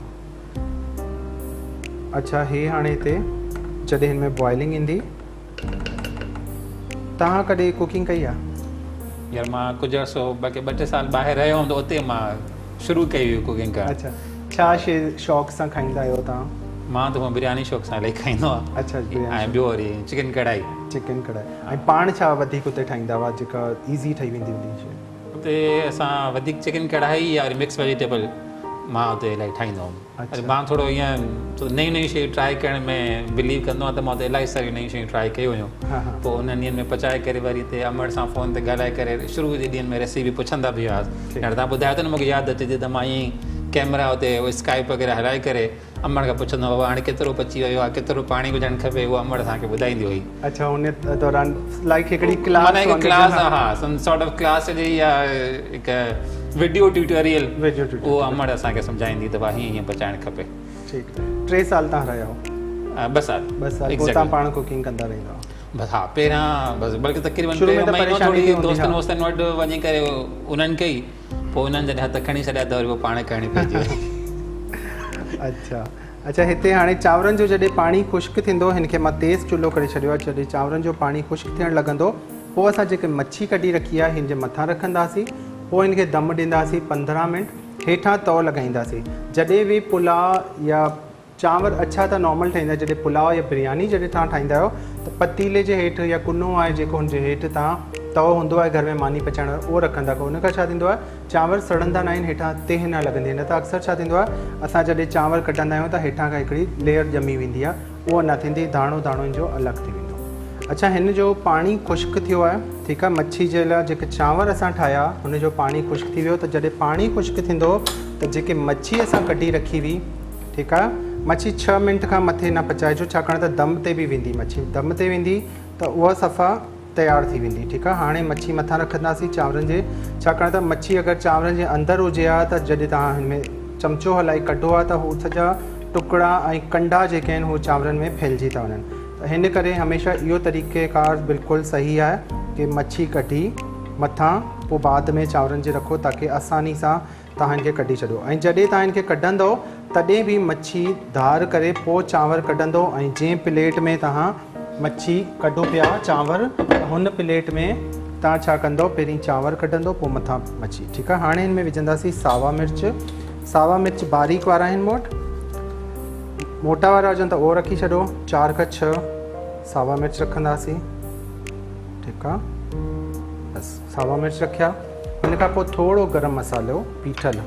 अच्छा हे हाँ इतने जैसे इनमें बॉइलिंग इंदी तहाँ कदे कुकिंग कई आ? यार मां कुछ अर्सो बाकी बटे साल बाहर रहियो तो उते मां शुरू कई हुई कुकिंग कर। अच्छा छा शे शौक सा खाइंदा आयो ता? मां तो बिरयानी शौक सा ले खाइंदो। अच्छा बिरयानी आ बियो रे चिकन कढ़ाई चिकन कढ़ाई आ पाण छा वधी कुते ठाइंदा वा जेका इजी ठई वेंदी हुई? उते असा वधिक चिकन कढ़ाई या मिक्स वेजिटेबल मां उते लाई ठाइंदो। अच्छा मां थोड़ो या तो नई नई शे ट्राई करने में बिलीव कंदो त मां त इलाही सारी नई शे ट्राई कई हुयो। हां हां तो उन दिन में पचाए करे वरी ते अमर सा फोन ते गलाए करे शुरू जे दिन में रेसिपी पूछंदा भी हुआ नरदा बुधायो त मके याद अचे त मां ई कैमरा ते स्काइप वगैरह हलाए करे अमर का पूछंदा बाबा हाने केतरो पची वयो आ केतरो पानी विझण खपे वो अमर सा के बुधाईंदी हुई। अच्छा उन दौरान लाइक एकड़ी क्लास माने एक क्लास हां सम सॉर्ट ऑफ क्लास जे या एक वीडियो ट्यूटोरियल वीडियो ट्यूटोरियल वो अमर असा के समझाईंदी त वाही ये बचाण खपे। ठीक टे साल ता रहयो? बस साल बस साल को ता पाण कुकिंग कंदा रहयो? बस हां पेरा बस बल्कि तकरीबन पेरा महीनो थोड़ी दोस्तन दोस्तन वड वणी करे उनन कई पो उनन जडा त खणी सडा त वो पाण करणी पईजी। अच्छा अच्छा हिते हाने चावरन जो जडे पानी खुश्क थिंदो इनके मां तेज चुल्हो करे छडियो। जडे चावरन जो पानी खुश्क थियण लगंदो पो असा जेके मच्छी कडी रखी आ हिन जे मथा रखंदासी वो इनके दम ॾींदासीं पंद्रह मिनट हेठा तओ लॻाईंदासीं। जॾहिं बि पुलाव या चांवर अच्छा त नॉर्मल ठहींदा, जॾहिं पुलाव या बिरयानी जॾहिं तव्हां ठाहींदा आहियो त पतीले जे हेठि या कुनो आहे जेको हुनजे हेठि तव्हां तओ हूंदो आहे घर में मानी पचाइण वारो उहो रखंदा कयो। उनखां छा थींदो आहे चांवर सड़ंदा न आहिनि, हेठां तेह न लॻंदी। न त अक्सर छा थींदो आहे असां जॾहिं चांवर कढंदा आहियूं त हेठां खां हिकिड़ी लेयर ॼमी वेंदी आहे, उहा न थींदी, दाणो दाणो हिन जो अलॻि थी वेंदो। अच्छा हिन जो पानी खुश्क थियो आहे, ठीक है। मच्छी जे लाइ जेके चांवर असां ठाहिया हुन जो पानी खुश्क थी वियो त जॾहिं पानी खुश्क थींदो त जेके मच्छी असां कढी रखी हुई, ठीक है, मच्छी छह मिंट खां मथे न पचाइजो छाकाणि त दम ते बि वेंदी मच्छी, दम ते वेंदी त उहा सफ़ा तयार थी वेंदी, ठीक है। हाणे मच्छी मथां रखंदासीं चांवरनि जे, छाकाणि त मच्छी अगरि चांवरनि जे अंदरि हुजे हा त जॾहिं तव्हां हिन में चमचो हलाई कढो हा त हू सॼा टुकड़ा ऐं कंडा जेके आहिनि हू चांवरनि में फैलिजी था वञनि। इन करे हमेशा यो तरीक़ेकार बिल्कुल सही है कि मच्छी कटी मथा पो बाद में चावरन के रखो ताकि आसानी से तहन के कटी छो। जडे तहन के कढ़ो तदे भी मच्छी धार करे पो चावर कढ़ो। जे प्लेट में तहां मच्छी कढ़ो पाया चावर उन प्लेट में तहां छा कंदो पहिरी चावर कढ़ो पो मथा मच्छी, ठीक है। हाँ इनमें विझंदासी सावा मिर्च, सावा मिर्च बारीक वारा इन मोट मोटा वारा हुजन त वो रखी छो। चार का छः सावा मिर्च रखंदासीं, ठीक है, बस सावा मिर्च रखिया। इनका पो थोड़ो गरम मसालो पीठल,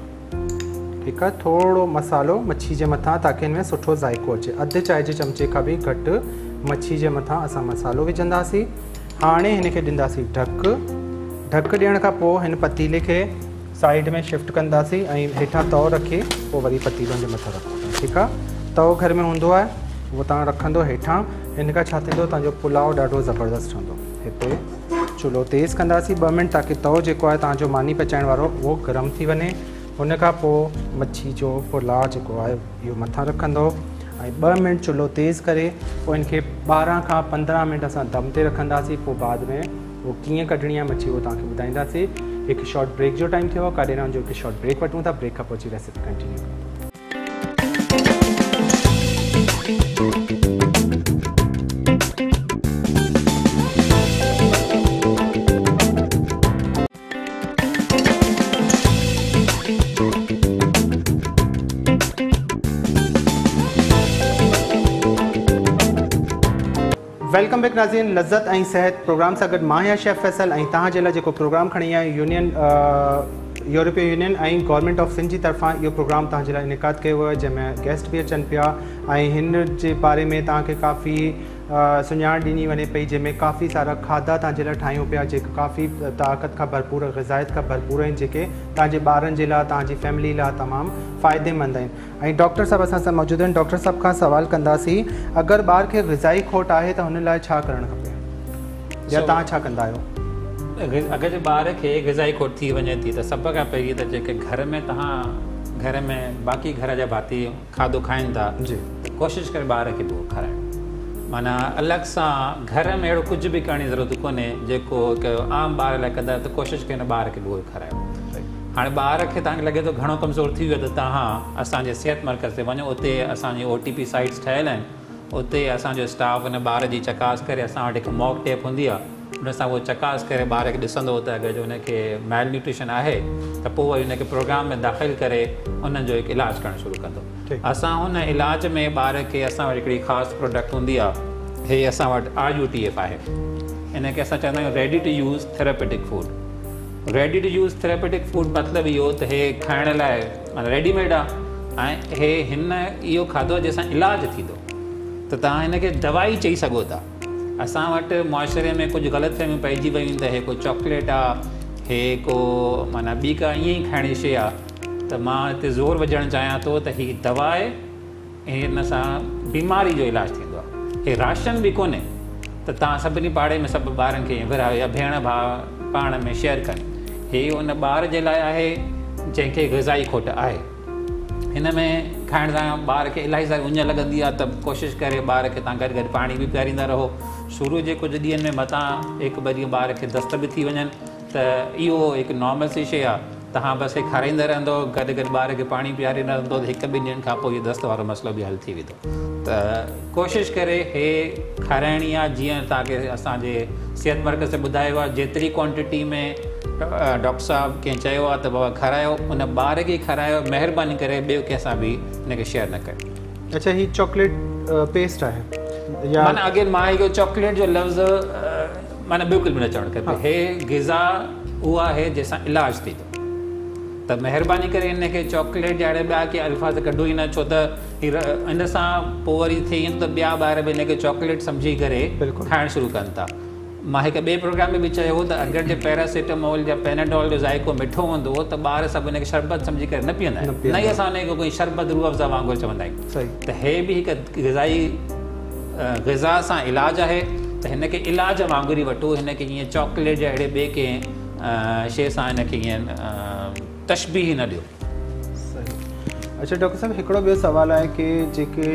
ठीक है, थोड़ो मसालो मच्छी के मथा ताकि इनमें सुठो जायको अचे। अध चाय के चमचे का भी घट मच्छी के मथा असा मसालो विझंदासीं। हाणे इनके दिंदासीं ढक, ढक दियण का पो इन पतीले के साइड में शिफ्ट कंदासीं ऐं हेठां तओ रखी पो वरी पतीले के मथा रखो, ठीक है। तओ घर में होंदो है वो तव्हां रखंदो हेठां, इनका छा थींदो तव्हांजो पुलाव ॾाढो ज़बरदस्त ठहंदो। हिते चुल्हो तेज़ कंदासीं ॿ मिंट ताकि तओ जेको आहे तव्हांजो मानी पचाइण वारो वो गरम थी वञे। उनखां पोइ मच्छी जो पुलाव जेको आहे इहो मथां रखंदो ऐं ॿ मिंट चुल्हो तेज़ करे पोइ इनखे ॿारहं खां पंद्रहं मिंट असां दम ते रखंदासीं। पोइ बाद में वो कीअं कढणी आहे मच्छी वो तव्हांखे ॿुधाईंदासीं। हिकु शॉर्ट ब्रेक जो टाइम थियो आहे, काॾे न जो हिकु शॉर्ट ब्रेक वठूं था, ब्रेक खां पोइ जी रेसिपी कंटिन्यू कयूं। वेलकम बैक नाज़रीन, लज़्ज़त ऐं सेहत प्रोग्राम सां गॾु मां या शेफ़ फैसल ऐं तव्हां जे लाइ जेको प्रोग्राम खणी आहे यूनियन यूरोपियन यूनियन ऐं गवर्नमेंट ऑफ सिंध जी तरफ़ां इहो प्रोग्राम तव्हां जे लाइ इनक़ाद कयो वियो, जंहिंमें गेस्ट बि अचनि पिया ऐं हिन जे बारे में तव्हांखे काफ़ी सुञाण ॾिनी वञे पई, जंहिंमें काफ़ी सारा खाधा तव्हांजे लाइ ठाहियूं पिया जेके काफ़ी ताक़त खां भरपूर ग़िज़ाइत खां भरपूर आहिनि, जेके तव्हांजे ॿारनि जे लाइ तव्हांजी फैमिली लाइ तमामु फ़ाइदेमंद आहिनि। ऐं डॉक्टर साहिबु असां सां मौजूदु आहिनि। डॉक्टर साहिब खां सुवाल कंदासीं अगरि ॿार खे ग़िज़ाई खोट आहे त हुन लाइ छा करणु खपे? या तव्हां छा कंदा आहियो? अगरि ॿार खे ग़िज़ाई खोट थी वञे थी त सभ खां पहिरीं त जेके घर में तव्हां घर में बाक़ी घर जा भाती खाधो खाइनि था त कोशिशि करे ॿार खे उहो खाराइणो, माना अलॻि सां घर में अहिड़ो कुझु बि करण जी ज़रूरत कोन्हे जेको आम ॿार लाइ कंदा त कोशिशि करे ॿार खे उहो खारायो। हाँ बार के तक लगे तो घो कमज़ोर थी वो तो असांजे सेहत मर्कज़ से वनो, उते असांजी ओ टी पी साइट्स ठहियल आहिनि, उते असांजो स्टाफ उन बार की चकास करे, असां वटि हिकु मॉक टेप होंगी उन वो चकास करे बार के ॾिसंदो त अगर उनके मेल न्यूट्रिशन है तो वही उनके प्रोग्राम में दाख़िल करे उन जो एक इलाज करणु शुरू कंदो। असां उन इलाज में बार के असां वटि हिकिड़ी ख़ासि प्रोडक्ट होंगी, हे असां वटि आर यू टी एफ है, इनके असां चवंदा आहियूं ready to use therapeutic food. Ready to use therapeutic food मतलब यो तो हे खाने लाए रेडीमेड आयो खाधो जैसा इलाज थी दो तो तहाँ इनके दवाई चई सको था। असां वट मुआशरे में कुछ गलतफहमी पैजी वही तो हे को चॉकलेट आ, हे को माना बी का ये खाने की शे आ, तो मां इतने जोर वजन चाहिए तो हि दवा है इन बीमारी जो इलाज थी, राशन भी कोने तो तहाँ सभी पाड़े में सब बार के विराओ या भेण भा पाण में शेयर कनि। हे उन बार जे लाइ आहे जंहिंखे ग़िज़ाई खोट आहे, हिन में खाइण सां ॿार खे इलाही सारी उञ लॻंदी आहे, त कोशिशि करे ॿार खे तव्हां गॾु गॾु पाणी बि पीआरींदा रहो। शुरू जे कुझु ॾींहंनि में मतां हिकु ॿ ॾींहं ॿार खे दस्त बि थी वञनि त इहो हिकु नॉर्मल सी शइ आहे, तव्हां बसि खाराईंदा रहंदो गॾु गॾु ॿार खे पाणी पीआरींदा रहंदो हिकु ॿिनि ॾींहंनि खां पोइ इहो दस्त वारो मसइलो बि हल थी वेंदो। त कोशिशि करे हे खाराइणी आहे जीअं तव्हांखे असांजे सेहत मर्कज़ से ॿुधायो आहे, जेतिरी क्वांटिटी में डॉक्टर साहिबु कंहिं चयो आहे त बाबा खारायो उन ॿार खे खारायो, महिरबानी करे ॿियो कंहिंसां बि हिनखे शेयर न कयो। अच्छा हीअ चॉकलेट पेस्ट आहे या माना अगेन मां इहो चॉकलेट जो लफ़्ज़ माना बिल्कुलु बि न चवणु खपे। हे ग़िज़ा उहा आहे जंहिंसां इलाज थी थो, त महिरबानी करे इन खे चॉकलेट जहिड़े ॿिया कंहिं अल्फाज़ कढो ई न, छो त इन सां पोइ वरी थिए त ॿिया ॿार बि हिनखे चॉकलेट सम्झी करे खाइणु शुरू कनि था। मां हिकु ॿिए प्रोग्राम में बि चयो हो त अगरि जे पैरासिटामोल या पेनाडॉल जो ज़ाइको मिठो हूंदो हो त ॿार सभु हिनखे शरबत सम्झी करे न पीअंदा आहिनि, न ई असां हिनखे कोई शरबत रूह अफ़ज़ा वांगुरु चवंदा आहियूं। त हे बि हिकु ग़िज़ाई ग़िज़ा सां इलाज आहे, त हिनखे इलाज वांगुरु ई वठो, हिनखे ईअं चॉकलेट या अहिड़े ॿिए कंहिं शइ सां हिनखे ईअं तशबीह न ॾियो। अच्छा डॉक्टर साहिबु हिकिड़ो ॿियो सुवालु आहे की जेके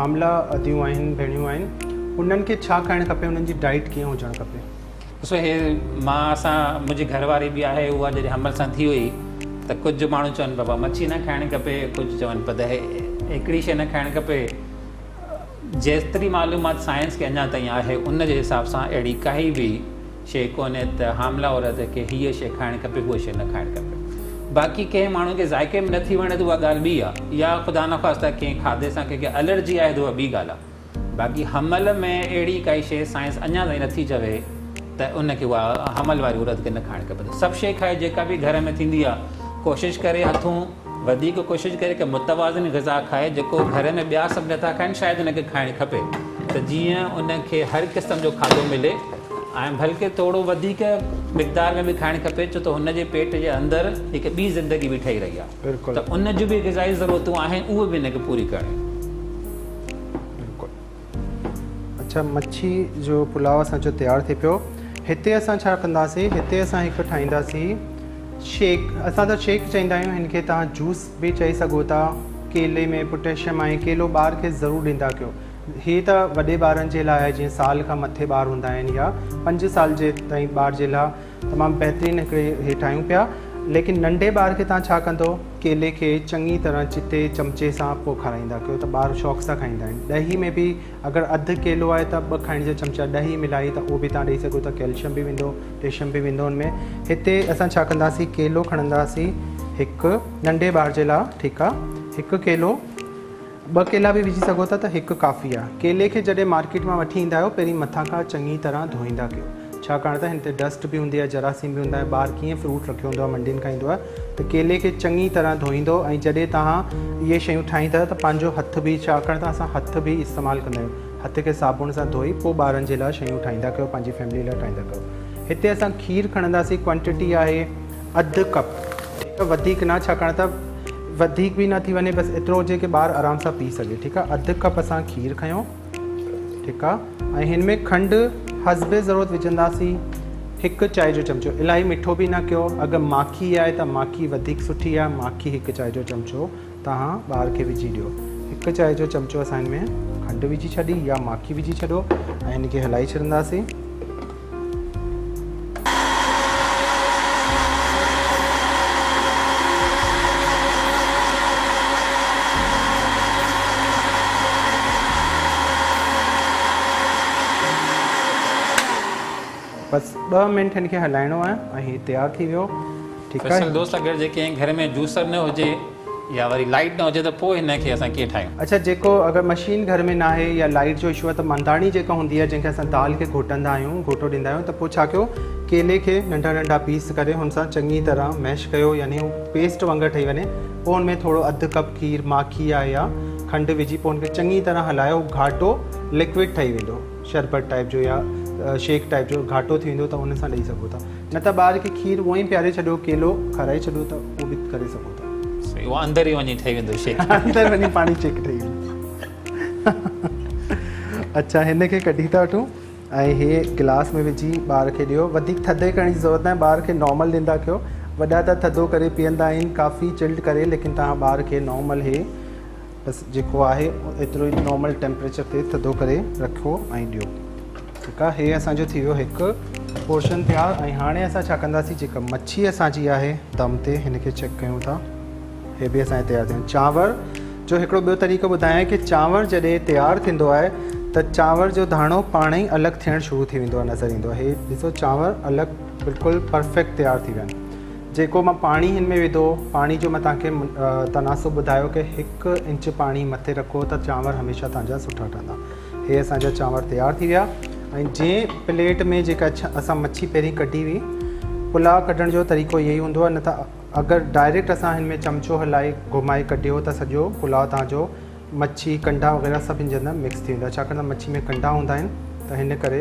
हामला अदियूं आहिनि भेणियूं आहिनि उन्हनि खे छा खाइणु खपे, उन्हनि जी डाइट कीअं हुजणु खपे? ॾिसो हे मां असां मुंहिंजी घरवारी बि आहे, उहा जॾहिं हमल सां थी हुई त कुझु माण्हू चवनि बाबा मच्छी न खाइणु खपे, कुझु चवनि पद हिकिड़ी शइ न खाइणु खपे। जेतिरी मालूमात साइंस खे अञा ताईं आहे उन जे हिसाब सां अहिड़ी काई बि शइ कोन्हे त हामला औरत खे हीअ शइ खाइणु खपे उहा शइ न खाइणु खपे। बाक़ी कंहिं माण्हू खे ज़ाइके में नथी वणे त उहा ॻाल्हि ॿी आहे, या ख़ुदा न ख़्वास्ता कंहिं खाधे सां कंहिंखे एलर्जी आहे त उहा ॿी ॻाल्हि आहे। बाक़ी हमल में अहिड़ी काई शइ साइंस अञा ताईं नथी चवे त उनखे उहा हमल वारी औरत खे न खाइणु खपे। सभु शइ खाए जेका बि घर में थींदी आहे, कोशिशि करे हथूं वधीक कोशिशि करे की मुतवाज़िन ग़िज़ा खाए, जेको घर में ॿिया सभु नथा खाइनि शायदि उनखे खाइणु ख़पे, त जीअं उनखे हर क़िस्म जो खाधो मिले ऐं बल्कि थोरो वधीक मिक़दार में बि खाइणु खपे, छो त हुनजे पेट जे अंदरि हिकु ॿी ज़िंदगी बि ठही रही आहे, त उन जूं बि ग़िज़ाई ज़रूरतूं आहिनि उहे बि हिनखे पूरी करणी। अच्छा मच्छी जो पुलाव असांजो तयारु थिए पियो, हिते असां छा कंदासीं, हिते असां हिकु ठाहींदासीं शेक, असां त शेक चवंदा आहियूं हिनखे, तव्हां जूस बि चई सघो था, केले में पोटेशियम आहे, केलो ॿार खे ज़रूरु ॾींदा कयो। हे त वॾे ॿारनि जे लाइ जीअं साल खां मथे ॿार हूंदा आहिनि या पंज साल जे ताईं ॿार जे लाइ तमामु बहितरीनु हिकिड़े हे ठाहियूं पिया, लेकिन नंढे ॿार खे तव्हां छा कंदो, केले खे चङी तरह चिते चमचे सां पोइ खाराईंदा कयो त ॿार शौक़ सां खाईंदा आहिनि। ॾही में बि अगरि अधु केलो आहे त ॿ खाइण जा चमचा ॾही मिलाई त उहो बि तव्हां ॾेई सघो था, कैल्शियम बि वेंदो पोटेशियम बि वेंदो हुन में। हिते असां छा कंदासीं, केलो खणंदासीं हिकु नंढे ॿार जे लाइ, ठीकु आहे हिकु केलो, ॿ केला बि विझी सघो था त हिकु काफ़ी आहे। केले खे जॾहिं मार्केट मां वठी ईंदा आहियो पहिरीं मथां खां चङी तरह धोईंदा कयो, छाकाणि त हिन ते डस्ट बि हूंदी आहे, जरासीम बि हूंदा आहिनि, ॿार कीअं फ्रूट रखियो हूंदो आहे मंडियुनि खां ईंदो आहे, त केले खे चङी तरह धोईंदो। ऐं जॾहिं तव्हां इहे शयूं ठाहींदा त पंहिंजो हथ बि, छाकाणि त असां हथ बि इस्तेमालु कंदा आहियूं, हथ खे साबुण सां धोई पोइ ॿारनि जे लाइ शयूं ठाहींदा कयो, पंहिंजी फैमिली लाइ ठाहींदा कयो। हिते असां खीर खणंदासीं, क्वांटिटी आहे अधु कप, वधीक न, छाकाणि त वधीक बि न थी वञे, बसि एतिरो हुजे की ॿार आराम सां पी सघे, ठीकु आहे। अधु कप असां खीर खयूं, ठीकु आहे। ऐं हिन में खंडु हसबे ज़रूरत विझंदासीं। हिकु चांहि जो चमिचो, इलाही मिठो बि न कयो। अगरि माखी आहे त माखी वधीक सुठी आहे, माखी हिकु चांहि जो चमिचो तव्हां ॿार खे विझी ॾियो। हिकु चांहि जो चमिचो असां हिन में खंडु विझी छॾी या माखी विझी छॾो ऐं हिन खे हलाई छॾंदासीं। बस दो मिनट इनके हलाइणो है, तैयार थी वो। ठीक है दोस्त, अगर जेके घर में जूसर न होजे या वरी लाइट न होजे तो पो इनके असा के ठायो। अच्छा, जेको अगर मशीन घर में ना है या लाइट जो इशू है तो मंदाणी जेका हुंदी है, जेके असा दाल के घोटंदा आयो, घोटो दिंदा आयो, तो पो छा कयो, केले के नंढा नंढा पीस करे हुनसा चंगी तरह मैश कयो, यानी पेस्ट वांगर ठई वने। पो उनमें थोड़ो आधा कप खीर माखी या खंड विझी पो उनके चंगी तरह हलायो, घाटो लिक्विड ठई वेंदो, शरबत टाइप जो या शेक टाइप जो घाटो थी वेंदो, त उन सां ॾेई सघो था। न त ॿार खे खीर उहो ई प्यारे छॾियो, केलो खाराए छॾियो, त उहो बि करे सघो था। सही, उहो अंदर ई वञी ठही वेंदो शेक, अंदर वञी पाणी शेक ठही वेंदो। अच्छा, हिन खे कढी था वठूं ऐं हे गिलास में विझी ॿार खे ॾियो। वधीक थधे करण जी ज़रूरत न आहे, ॿार खे नॉर्मल ॾींदा कयो। वॾा त थधो करे पीअंदा आहिनि, काफ़ी चिल्ड करे, लेकिन तव्हां ॿार खे नॉर्मल हे बसि जेको आहे एतिरो ई नॉर्मल टेम्परेचर ते थधो करे रखो ऐं ॾियो। ठीक है, हे असो थी एक पोर्शन तैयार। हाँ असासी जी मच्छी असाजी है दम से, इनके चेक क्यों था, ये भी असा तैयार थे। चावर जो एक बो तरीक़ो बुधाएं कि चावर जैसे तैयार थो है तो चावर जो दाणो पान ही अलग थे शुरू थी वो नजर इंदो। हे दिसो चावर अलग बिल्कुल परफेक्ट तैयार थी वन। जो मैं पानी इनमें विधो, पानी जो मैं तनासुब बुधायो कि एक इंच पानी मथे रखो तो चावर हमेशा तुझा सुठा ठहंदा। हे असाजा चावर तैयार थी वह। जे प्लेट में जेका असां मच्छी पहिरीं कढी हुई, पुलाव कढण जो तरीक़ो यही हूंदो आहे। न त अगरि डायरेक्ट असां हिन में चमचो हलाए घुमाए कढियो त सॼो पुलाव तव्हांजो मच्छी कंडा वग़ैरह सभु हिन जे अंदरि मिक्स थी वेंदा। छाकाणि त मच्छी में कंडा हूंदा आहिनि त हिन करे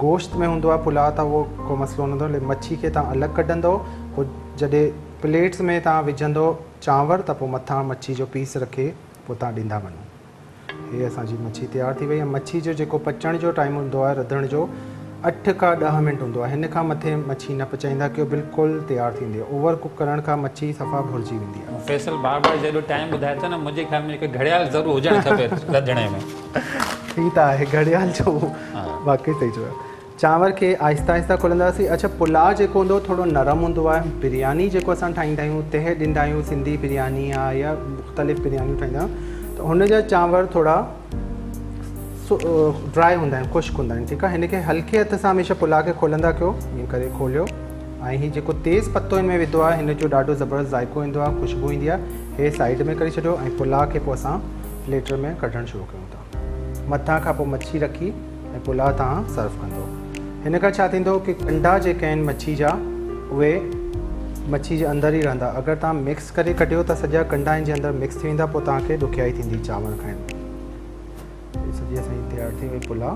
गोश्त में हूंदो आहे पुलाव, त उहो को मसलो न हूंदो। लेकिन मच्छी खे तव्हां अलॻि कढंदो, पोइ जॾहिं प्लेट्स में तव्हां विझंदो चांवर त पोइ मथां मच्छी जो पीस रखे पोइ तव्हां ॾींदा वञो। ये असांजी मच्छी तैयार थी वही। मच्छी जो जेको पचण जो टाइम हूंदो आहे रधण जो अठ का ॾह मिनट हूंदो आहे, हिन खां मथे मच्छी न पचाईंदा कयो, बिल्कुलु तैयार थींदी आहे। ओवर कुक करण खां मच्छी सफ़ा भुरजी वेंदी आहे। फैसल बार बार जेॾो टाइम ॿुधाए थो न, मुंहिंजे ख़्याल में हिकु घड़ियाल ज़रूरु हुजणु खपे रधण में। ठीकु आहे, घड़ियाल जो वाक़ई सही चयो। चांवर खे आहिस्ता आहिस्ता खोलंदासीं। अच्छा, पुलाव जेको हूंदो थोरो नरम हूंदो आहे। बिरयानी जेको असां ठाहींदा आहियूं, तह ॾींदा आहियूं, सिंधी बिरयानी आहे या मुख़्तलिफ़ बिरयानियूं ठाहींदा आहियूं, तो उन जा चांवर थोड़ा ड्राई हूंदा आहिनि, खुश्क हूंदा आहिनि। ठीकु आहे, हिन खे हल्के हथ सां हमेशह पुलाव खे खोलंदा कयो, ईअं करे खोलियो। ऐं हीउ जेको तेज़ पत्तो हिन में विधो आहे, हिन जो ॾाढो ज़बरदस्त ज़ाइको ईंदो आहे, ख़ुशबू ईंदी आहे। हे साइड में करे छॾियो ऐं पुलाव खे पोइ असां प्लेट में कढणु शुरू कयूं था। मथां खां पोइ मच्छी रखी ऐं पुलाव तव्हां सर्व कंदो। हिन खां छा थींदो कि अंडा जेके आहिनि मच्छी जा, उहे मच्छी जे अंदरि ई रहंदा। अगरि तव्हां मिक्स करे कढियो त सॼा कंडा हिन जे अंदरि मिक्स थी वेंदा, पोइ तव्हांखे ॾुखियाई थींदी चांवर खाइण में। सॼी असांजी तयार थी वई पुलाव।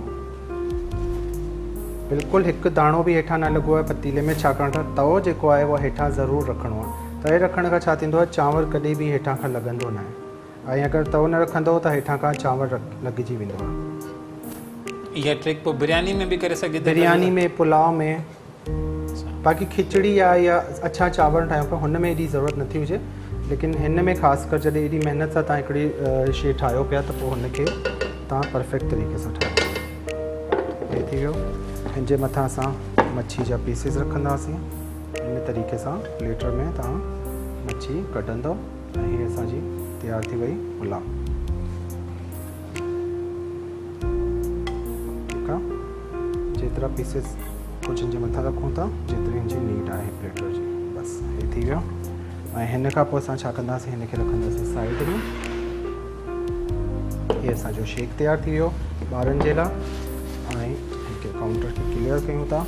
बिल्कुलु हिकु दाणो बि हेठां न लॻो आहे पतीले में, छाकाणि त तओ जेको आहे उहो हेठां ज़रूरु रखिणो आहे। तए रखण खां छा थींदो आहे, चांवर कॾहिं बि हेठां खां लॻंदो न आहे। ऐं अगरि तओ न रखंदो त हेठां खां चांवर लॻिजी वेंदो आहे। इहा ट्रिक पोइ बिरयानी में बि करे सघे, बिरयानी में, पुलाव में, बाकी खिचड़ी या, या अच्छा चांवर ठाहियूं पिया, हुन में एॾी ज़रूरत नथी हुजे, लेकिन हिन में ख़ासि कर जॾहिं एॾी महिनत सां तव्हां हिकिड़ी शइ ठाहियो पिया त पोइ हुनखे तव्हां परफेक्ट तरीक़े सां ठाहियो। हे थी वियो, हिन जे मथां असां मच्छी जा पीसिस रखंदासीं। हिन तरीक़े सां प्लेटर में तव्हां मच्छी कढंदो ऐं हीअ असांजी तयार थी वई पुलाव। ठीकु आहे, जेतिरा पीसिस कुछ इन मथा रखूँ था जितनी इन नीड है प्लेटर जी, बस ये थी वो। इन का कंदासी इन रखी साइड में। ये असो शेक तैयार थी वो बार काउंटर के क्लियर क्यों था।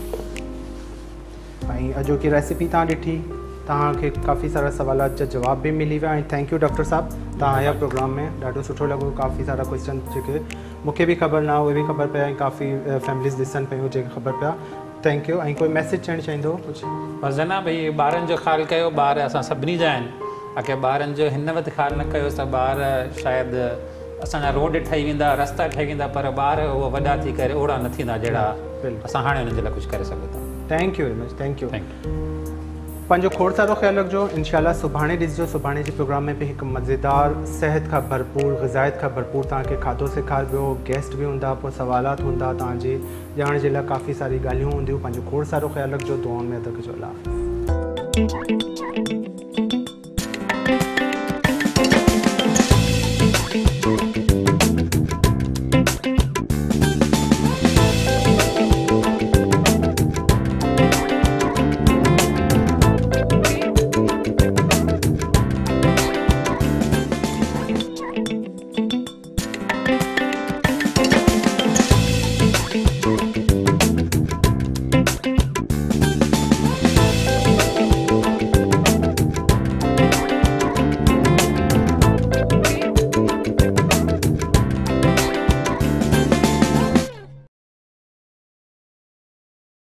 अजो की रेसिपी तीठी ताफ़ी सारा सवाल जो जवाब भी मिली वा। थैंक यू डॉक्टर साहब, तया प्रोग्राम में ढो सुो लगो। काफ़ी सारा क्वेश्चन जो भी खबर ना उ भी खबर पे, काफ़ी फैमिलीज दिसन पे खबर पे। Thank you. कोई मैसेज चवण चाहिंदो कुछ? बस जनाब, भई बारन जो ख्याल कयो, बार असां सभिनी जा आहिनि। अके बारन जो हिन वक्त ख्याल न कयो त बार शायद असांजा रोड ठही वेंदा, रस्ता ठही वेंदा, पर ॿार उहो वॾा थी करे ओड़ा न थींदा जहिड़ा असां हाणे उन्हनि जे लाइ कुझु करे सघूं था। Thank you very much, thank you, thank you. पंहिंजो खोड़ सारो ख़्यालु रखिजो। इंशाल्लाह सुभाणे ॾिसिजो, सुभाणे जे प्रोग्राम में बि हिकु मज़ेदार सेहत खां भरपूर, ग़िज़ायत खां भरपूर तव्हांखे खाधो सेखारिबो, गेस्ट बि हूंदा, पोइ सवालात हूंदा, तव्हांजी ॼाण जे लाइ काफ़ी सारी ॻाल्हियूं हूंदियूं। पंहिंजो खोड़ सारो ख़्यालु रखिजो, दुआउनि में अदा कजो। अल्लाह हाफ़िज़।